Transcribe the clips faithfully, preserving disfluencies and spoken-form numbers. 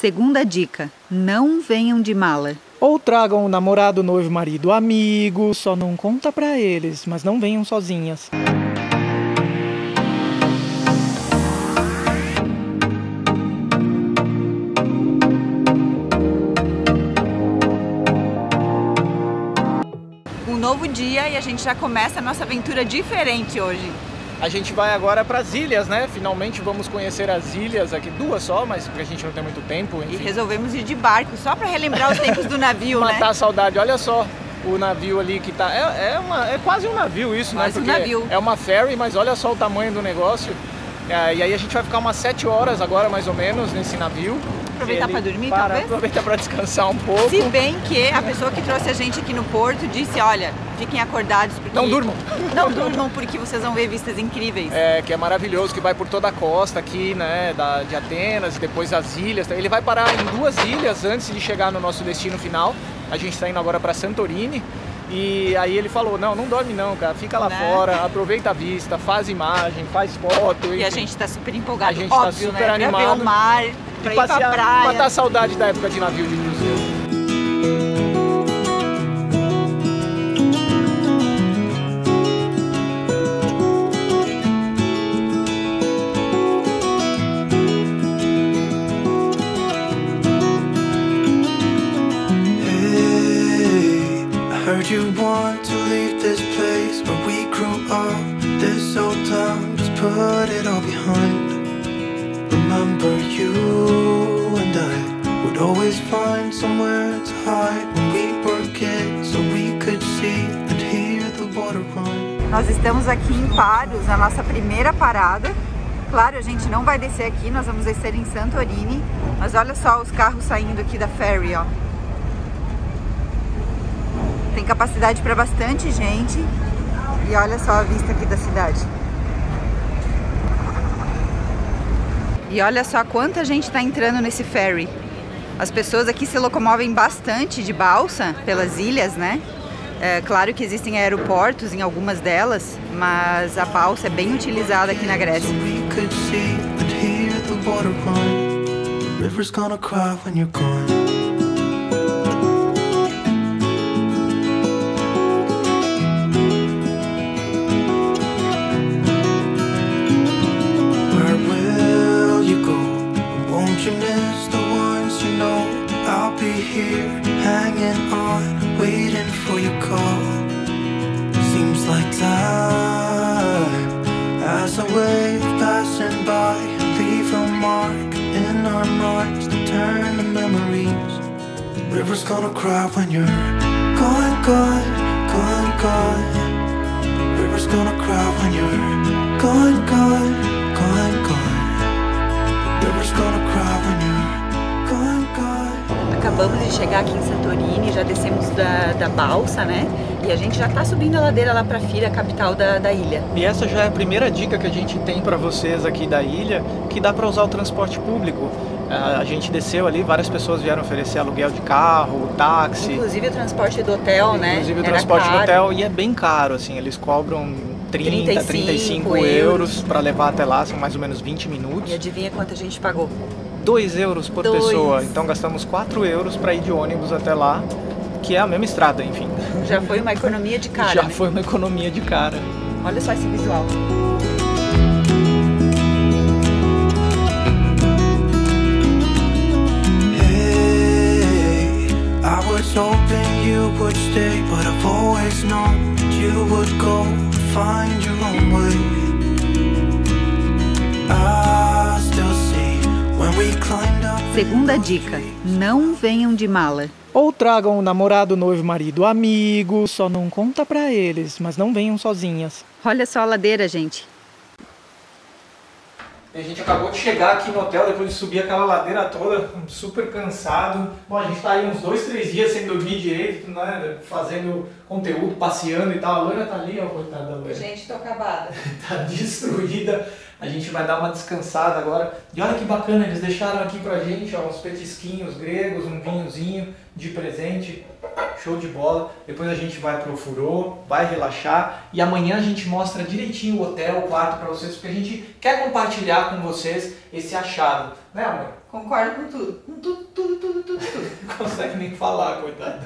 Segunda dica, não venham de mala. Ou tragam o namorado, noivo, marido, amigo, só não conta pra eles, mas não venham sozinhas. Um novo dia e a gente já começa a nossa aventura diferente hoje. A gente vai agora para as ilhas, né? Finalmente vamos conhecer as ilhas aqui, duas só, mas porque a gente não tem muito tempo. Enfim. E resolvemos ir de barco, só para relembrar os tempos do navio, né? Matar a saudade. Olha só o navio ali que tá... É, é, uma, é quase um navio isso, quase né? Quase um navio. É uma ferry, mas olha só o tamanho do negócio. É, e aí a gente vai ficar umas sete horas agora, mais ou menos, nesse navio. Aproveitar para dormir, para, talvez? Aproveitar para descansar um pouco. Se bem que a pessoa que trouxe a gente aqui no porto disse, olha... Fiquem acordados porque... Não durmam! Não durmam porque vocês vão ver vistas incríveis. É, que é maravilhoso, que vai por toda a costa aqui, né, da, de Atenas, depois as ilhas. Ele vai parar em duas ilhas antes de chegar no nosso destino final. A gente está indo agora para Santorini. E aí ele falou, não, não dorme não, cara, fica lá né? fora, aproveita a vista, faz imagem, faz foto. Enfim. E a gente está super empolgado, a gente está super né? animado. Pra ver o mar, pra ir pra praia. Matar a saudade da época de navio de cruzeiro. Nós estamos aqui em Paros, a nossa primeira parada. Claro, a gente não vai descer aqui, nós vamos descer em Santorini. Mas olha só os carros saindo aqui da ferry, ó. Tem capacidade para bastante gente. E olha só a vista aqui da cidade. E olha só quanta gente está entrando nesse ferry. As pessoas aqui se locomovem bastante de balsa pelas ilhas, né? É, claro que existem aeroportos em algumas delas, mas a balsa é bem utilizada aqui na Grécia. River's gonna cry when you're gone, gone, gone, gone. River's gonna cry when you're gone, gone, gone, gone. River's gonna cry when you're gone, gone. Acabamos de chegar aqui em Santorini, já descemos da, da balsa, né? E a gente já tá subindo a ladeira lá pra Fira, a capital da, da ilha. E essa já é a primeira dica que a gente tem pra vocês aqui da ilha, que dá pra usar o transporte público. A gente desceu ali, várias pessoas vieram oferecer aluguel de carro, táxi. Inclusive o transporte do hotel, né? Inclusive o transporte do hotel, e é bem caro, assim, eles cobram trinta, trinta e cinco euros para levar até lá, são mais ou menos vinte minutos. E adivinha quanto a gente pagou? dois euros por Dois. pessoa, então gastamos quatro euros para ir de ônibus até lá, que é a mesma estrada, enfim. Já foi uma economia de cara. Já né? foi uma economia de cara. Olha só esse visual. Hoping you would stay, but I've always known you would go find your own way. I still see when we climbed up. Segunda dica: não venham de mala. Ou tragam o namorado, noivo, marido, amigo, só não conta pra eles, mas não venham sozinhas. Olha só a ladeira, gente. A gente acabou de chegar aqui no hotel, depois de subir aquela ladeira toda, super cansado. Bom, a gente está aí uns dois, três dias sem dormir direito, né? Fazendo conteúdo, passeando e tal. A Loira tá ali, ó, coitada da Loira. Gente, tô acabada. Tá destruída. A gente vai dar uma descansada agora. E olha que bacana, eles deixaram aqui pra gente, ó, uns petisquinhos gregos, um vinhozinho de presente. Show de bola. Depois a gente vai pro furô, vai relaxar e amanhã a gente mostra direitinho o hotel, o quarto para vocês, porque a gente quer compartilhar com vocês esse achado, né, amor? Concordo com tudo. Com tudo, tudo, tudo, tudo, tudo. Não consegue nem falar, coitada.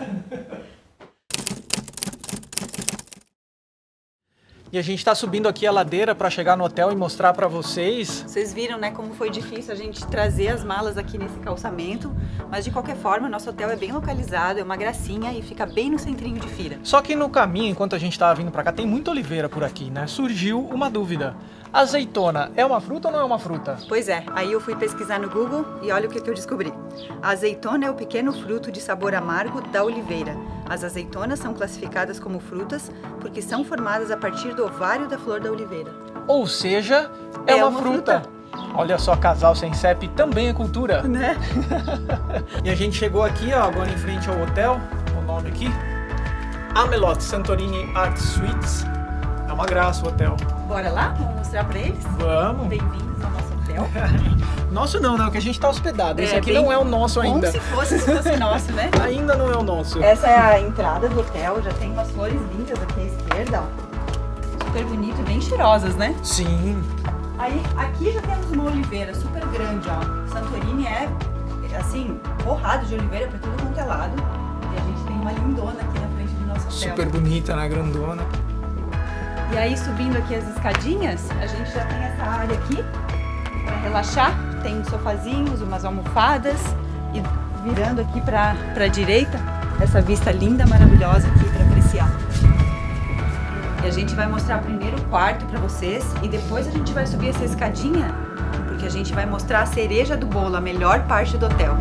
E a gente está subindo aqui a ladeira para chegar no hotel e mostrar para vocês. Vocês viram, né, como foi difícil a gente trazer as malas aqui nesse calçamento. Mas de qualquer forma, o nosso hotel é bem localizado, é uma gracinha e fica bem no centrinho de Fira. Só que no caminho, enquanto a gente estava vindo para cá, tem muita oliveira por aqui, né? Surgiu uma dúvida. Azeitona é uma fruta ou não é uma fruta? Pois é, aí eu fui pesquisar no Google e olha o que, que eu descobri. A azeitona é o pequeno fruto de sabor amargo da oliveira. As azeitonas são classificadas como frutas porque são formadas a partir do ovário da flor da oliveira. Ou seja, é, é uma, uma fruta. fruta. Olha só, casal sem C E P também é cultura. Né? E a gente chegou aqui, ó, agora em frente ao hotel, o nome aqui, Amelot Santorini Art Suites. É uma graça o hotel. Bora lá? Vamos mostrar pra eles? Vamos. Bem-vindos ao nosso hotel. Nosso não, né? O que a gente tá hospedado. É, esse aqui bem... não é o nosso ainda. Como se fosse, se fosse nosso, né? Ainda não é o nosso. Essa é a entrada do hotel, já tem umas flores lindas aqui à esquerda, ó. Super bonito e bem cheirosas, né? Sim. Aí, aqui já temos uma oliveira super grande, ó. Santorini é, assim, forrado de oliveira pra tudo quanto é lado. E a gente tem uma lindona aqui na frente do nosso hotel. Super bonita, né? Grandona. E aí, subindo aqui as escadinhas, a gente já tem essa área aqui pra relaxar. Tem sofazinhos, umas almofadas. E virando aqui pra, pra direita, essa vista linda, maravilhosa aqui pra apreciar. E a gente vai mostrar primeiro o quarto para vocês e depois a gente vai subir essa escadinha, porque a gente vai mostrar a cereja do bolo, a melhor parte do hotel.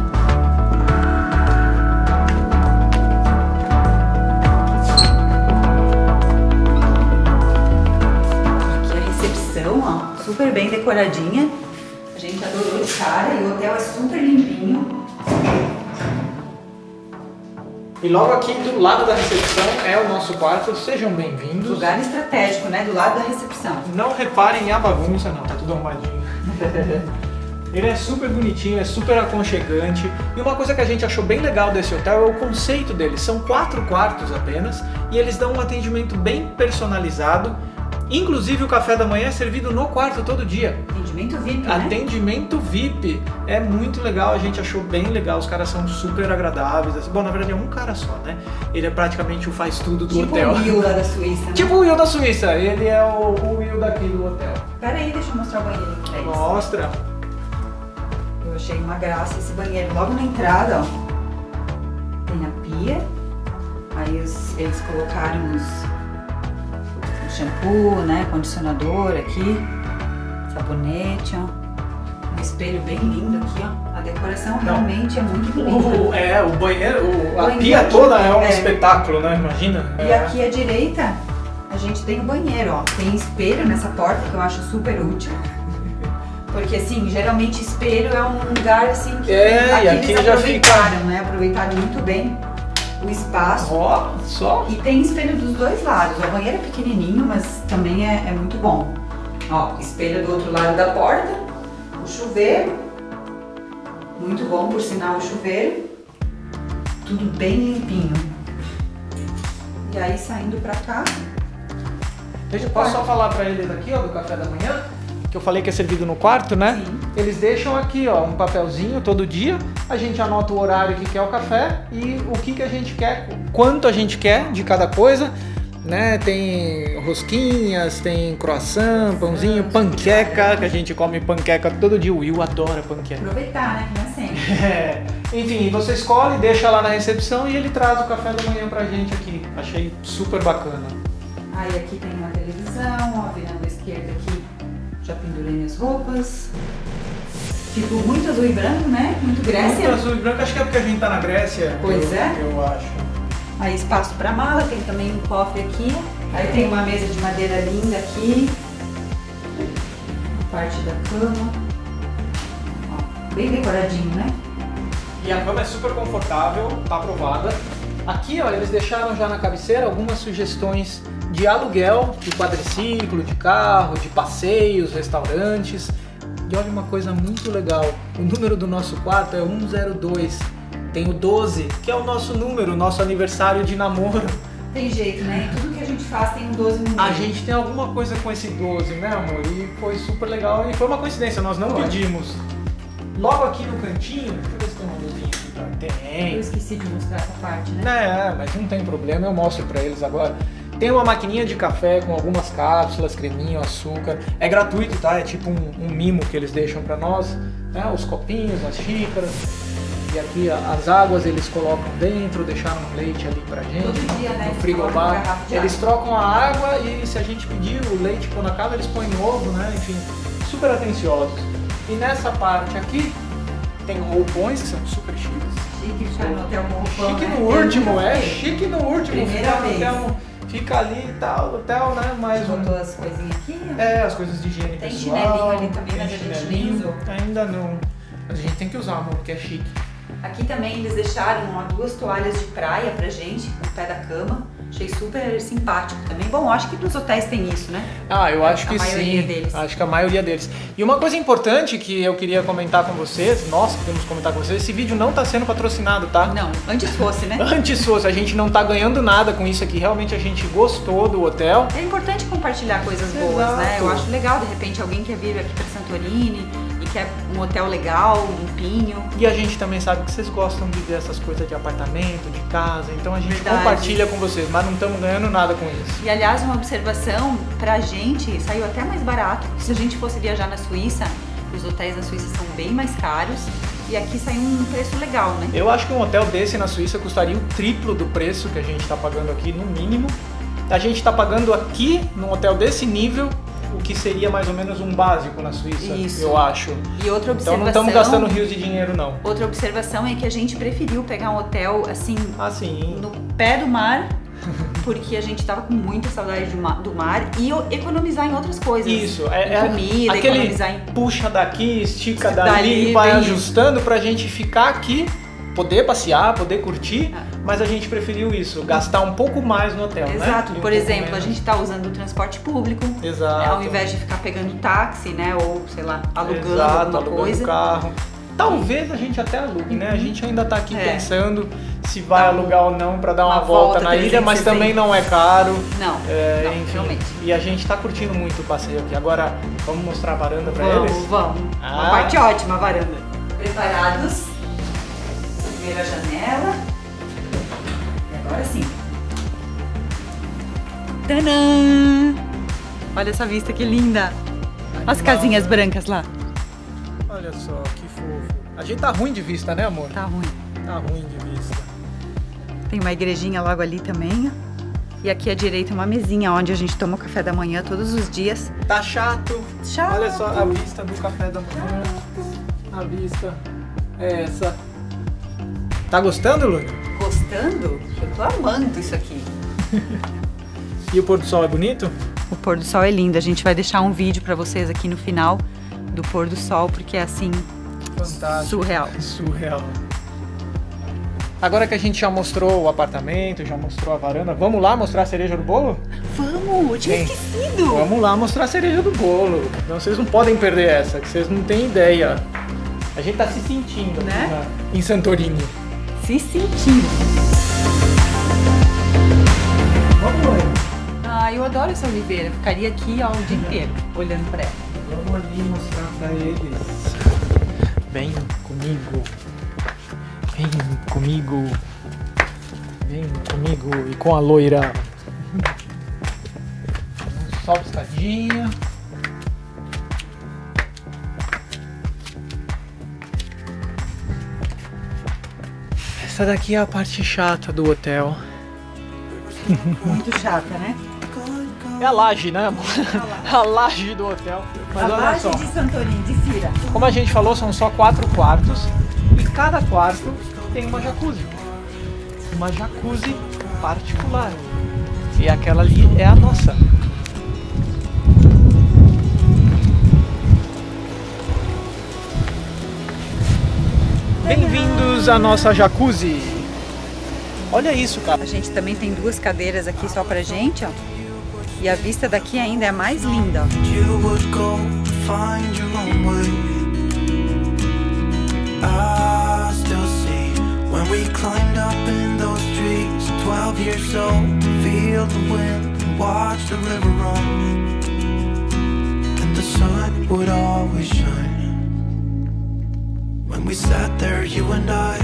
Aqui a recepção, ó, super bem decoradinha. A gente adorou de cara e o hotel é super limpinho. E logo aqui do lado da recepção é o nosso quarto, sejam bem-vindos. Lugar estratégico, né? Do lado da recepção. Não reparem a bagunça não, tá tudo arrumadinho. Ele é super bonitinho, é super aconchegante. E uma coisa que a gente achou bem legal desse hotel é o conceito dele. São quatro quartos apenas e eles dão um atendimento bem personalizado. Inclusive o café da manhã é servido no quarto todo dia. Atendimento V I P, né? Atendimento V I P. É muito legal, a gente achou bem legal. Os caras são super agradáveis. Bom, na verdade é um cara só, né? Ele é praticamente o faz tudo do tipo hotel. Tipo o Will lá da Suíça. Né? Tipo o Will da Suíça. Ele é o, o Will daqui do hotel. Pera aí, deixa eu mostrar o banheiro pra eles. Mostra. Eu achei uma graça esse banheiro. Logo na entrada, ó. Tem a pia. Aí os, eles colocaram os... shampoo, né, condicionador aqui, sabonete, ó. Um espelho bem lindo aqui, ó. A decoração Não. realmente é muito bonita. O, é, o banheiro, o, a banheiro pia toda é um é. espetáculo, né, imagina. E é. aqui à direita a gente tem o banheiro, ó. Tem espelho nessa porta que eu acho super útil. Porque assim, geralmente espelho é um lugar assim que é, aqui, e aqui eles já aproveitaram, fica... né, aproveitaram muito bem o espaço. Ó, só. E tem espelho dos dois lados. O banheiro é pequenininho, mas também é, é muito bom. Ó, espelho do outro lado da porta. O chuveiro. Muito bom, por sinal, o chuveiro. Tudo bem limpinho. E aí, saindo pra cá... Deixa eu posso só falar pra eles aqui, ó, do café da manhã? Que eu falei que é servido no quarto, né? Sim. Eles deixam aqui, ó, um papelzinho todo dia. A gente anota o horário que quer o café e o que, que a gente quer, quanto a gente quer de cada coisa, né? Tem rosquinhas, tem croissant, pãozinho, panqueca, que a gente come panqueca todo dia. O Will adora panqueca. Aproveitar, né? Que não é sempre. É. Enfim, você escolhe, deixa lá na recepção e ele traz o café da manhã pra gente aqui. Achei super bacana. Aí aqui tem uma televisão, ó, virando à esquerda aqui. Já pendurei minhas roupas. Ficou muito azul e branco, né? Muito Grécia. Muito azul e branco, acho que é porque a gente tá na Grécia. Pois eu, é. Eu acho. Aí espaço pra mala, tem também um cofre aqui. Aí tem uma mesa de madeira linda aqui. A parte da cama. Ó, bem decoradinho, né? E a cama é super confortável, tá aprovada. Aqui, ó, eles deixaram já na cabeceira algumas sugestões de aluguel, de quadriciclo, de carro, de passeios, restaurantes. E olha uma coisa muito legal, o número do nosso quarto é um zero dois, tem o doze, que é o nosso número, nosso aniversário de namoro. Tem jeito, né? Tudo que a gente faz tem um doze no meio. A gente tem alguma coisa com esse doze, né, amor? E foi super legal e foi uma coincidência, nós não foi. pedimos. Logo aqui no cantinho, deixa eu ver se tem uma luzinha aqui, tá? Tem. Eu esqueci de mostrar essa parte, né? Não, mas não tem problema, eu mostro pra eles agora. Tem uma maquininha de café com algumas cápsulas, creminho, açúcar. É gratuito, tá? É tipo um, um mimo que eles deixam pra nós, né? Os copinhos, as xícaras. E aqui as águas eles colocam dentro, deixaram um leite ali pra gente. Todo dia, né? No frigobar. Eles trocam a água e se a gente pedir o leite por na casa, eles põem ovo, né? Enfim, super atenciosos. E nessa parte aqui tem roupões que são super chiques. Chique, ficar no hotel com roupão. Chique no último, é. Chique no último. Primeira vez. Fica ali e tal, hotel, né? Mais um. Botou as coisinhas aqui? É, as coisas de higiene pessoal. Tem chinelinho ali também, mas a gente nem usou. Ainda não. Mas a gente tem que usar, amor, porque é chique. Aqui também eles deixaram ó, duas toalhas de praia pra gente, no pé da cama. Achei super simpático também. Bom, acho que nos hotéis tem isso, né? Ah, eu acho que sim. A maioria deles. Acho que a maioria deles. E uma coisa importante que eu queria comentar com vocês, nós queremos comentar com vocês, esse vídeo não tá sendo patrocinado, tá? Não, antes fosse, né? Antes fosse. A gente não tá ganhando nada com isso aqui. Realmente a gente gostou do hotel. É importante compartilhar coisas boas, Exato. né? Eu acho legal, de repente, alguém quer vir aqui pra Santorini, que é um hotel legal, limpinho. E a gente também sabe que vocês gostam de ver essas coisas de apartamento, de casa, então a gente Verdade. compartilha com vocês, mas não estamos ganhando nada com isso. E aliás, uma observação, pra gente saiu até mais barato. Se a gente fosse viajar na Suíça, os hotéis na Suíça são bem mais caros, e aqui saiu um preço legal, né? Eu acho que um hotel desse na Suíça custaria o triplo do preço que a gente tá pagando aqui, no mínimo. A gente tá pagando aqui, num hotel desse nível, o que seria mais ou menos um básico na Suíça, Isso. eu acho. E outra observação... Então não estamos gastando rios de dinheiro, não. Outra observação é que a gente preferiu pegar um hotel, assim, assim. no pé do mar, porque a gente tava com muita saudade do mar, do mar e economizar em outras coisas. Isso. É, em comida, é aquele economizar em... puxa daqui, estica dali, dali vai ajustando pra gente ficar aqui, poder passear, poder curtir, ah. mas a gente preferiu isso, gastar um pouco mais no hotel, Exato. né? Exato, por um exemplo, a gente tá usando o transporte público, Exato. Né? ao invés de ficar pegando táxi, né? Ou, sei lá, alugando Exato, alguma alugando coisa. Carro. Talvez a gente até alugue, né? A gente ainda tá aqui é. pensando se vai não, alugar ou não para dar uma, uma volta, volta na ilha, mas também tem. não é caro. Não, é, não enfim. Realmente. E a gente tá curtindo muito o passeio aqui. Agora, vamos mostrar a varanda para eles? Vamos, vamos. Ah. Uma parte ótima, a varanda. Preparados? Primeira janela. E agora sim. Tadã! Olha essa vista que linda. Animal, as casinhas né? brancas lá. Olha só, que fofo. A gente tá ruim de vista, né, amor? Tá ruim. Tá ruim de vista. Tem uma igrejinha logo ali também. E aqui à direita uma mesinha onde a gente toma o café da manhã todos os dias. Tá chato. Chato. Olha só a vista do café da manhã. Chato. A vista é essa. Tá gostando, Lu? Gostando? Eu tô amando isso aqui. E o pôr do sol é bonito? O pôr do sol é lindo. A gente vai deixar um vídeo pra vocês aqui no final do pôr do sol, porque é assim, Fantástico. surreal. Surreal. Agora que a gente já mostrou o apartamento, já mostrou a varanda, vamos lá mostrar a cereja do bolo? Vamos! Eu tinha Bem, esquecido! Vamos lá mostrar a cereja do bolo. Então, vocês não podem perder essa, que vocês não têm ideia. A gente tá se sentindo, né? Aqui, em Santorini. Se sentir. Vamos lá. Ah, eu adoro essa oliveira. Ficaria aqui ó, o dia inteiro olhando pra ela. Vamos ali mostrar pra eles. Vem comigo. Vem comigo. Vem comigo e com a loira. Sobe a escadinha. Essa daqui é a parte chata do hotel. Muito chata, né? É a laje, né, amor? A laje do hotel. Mas a olha laje só. de Santorini, de Fira. Como a gente falou, são só quatro quartos. E cada quarto tem uma jacuzzi. Uma jacuzzi particular. E aquela ali é a nossa. Bem-vindos à nossa jacuzzi. Olha isso, cara. A gente também tem duas cadeiras aqui só pra gente, ó. E a vista daqui ainda é mais linda, ó. And we sat there, you and I.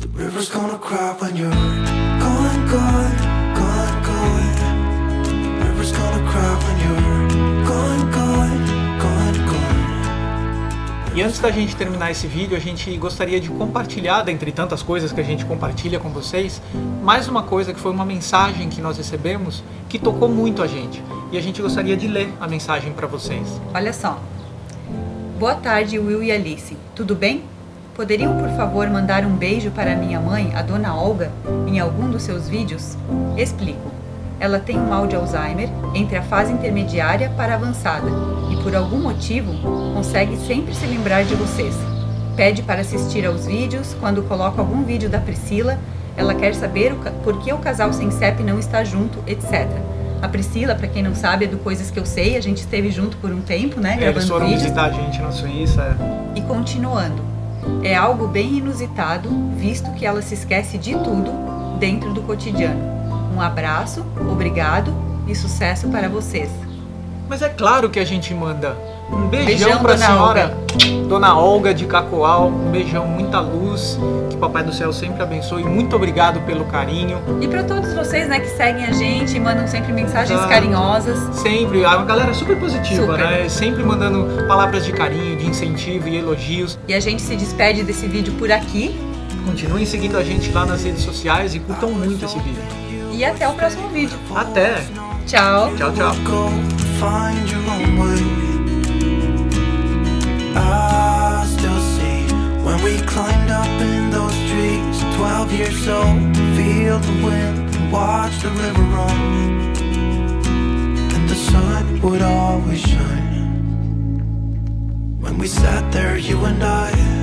The river's gonna cry when you're gone, gone, gone, gone. The river's gonna cry when you're gone, gone, gone, gone. E antes da gente terminar esse vídeo, a gente gostaria de compartilhar, dentre tantas coisas que a gente compartilha com vocês, mais uma coisa que foi uma mensagem que nós recebemos que tocou muito a gente. E a gente gostaria de ler a mensagem para vocês. Olha só. Boa tarde, Will e Alice. Tudo bem? Poderiam, por favor, mandar um beijo para minha mãe, a Dona Olga, em algum dos seus vídeos? Explico. Ela tem um mal de Alzheimer, entre a fase intermediária para avançada, e por algum motivo, consegue sempre se lembrar de vocês. Pede para assistir aos vídeos, quando coloco algum vídeo da Priscila, ela quer saber por que o casal sem C E P não está junto, etcétera. A Priscila, pra quem não sabe, é do Coisas Que Eu Sei. A gente esteve junto por um tempo, né? É, gravando eles foram vídeos. Visitar a gente na Suíça. É. E continuando. É algo bem inusitado, visto que ela se esquece de tudo dentro do cotidiano. Um abraço, obrigado e sucesso para vocês. Mas é claro que a gente manda um beijão, beijão pra Dona senhora, Olga. Dona Olga de Cacoal. Um beijão, muita luz, que o Papai do Céu sempre abençoe. Muito obrigado pelo carinho. E pra todos vocês, né, que seguem a gente e mandam sempre mensagens ah, carinhosas. Sempre, a galera é super positiva, super. Né? Sempre mandando palavras de carinho, de incentivo e elogios. E a gente se despede desse vídeo por aqui. Continuem seguindo a gente lá nas redes sociais e curtam muito esse vídeo. E até o próximo vídeo. Até! Tchau! Tchau, tchau! I still see when we climbed up in those trees, twelve years old, to feel the wind and watch the river run, and the sun would always shine. When we sat there, you and I.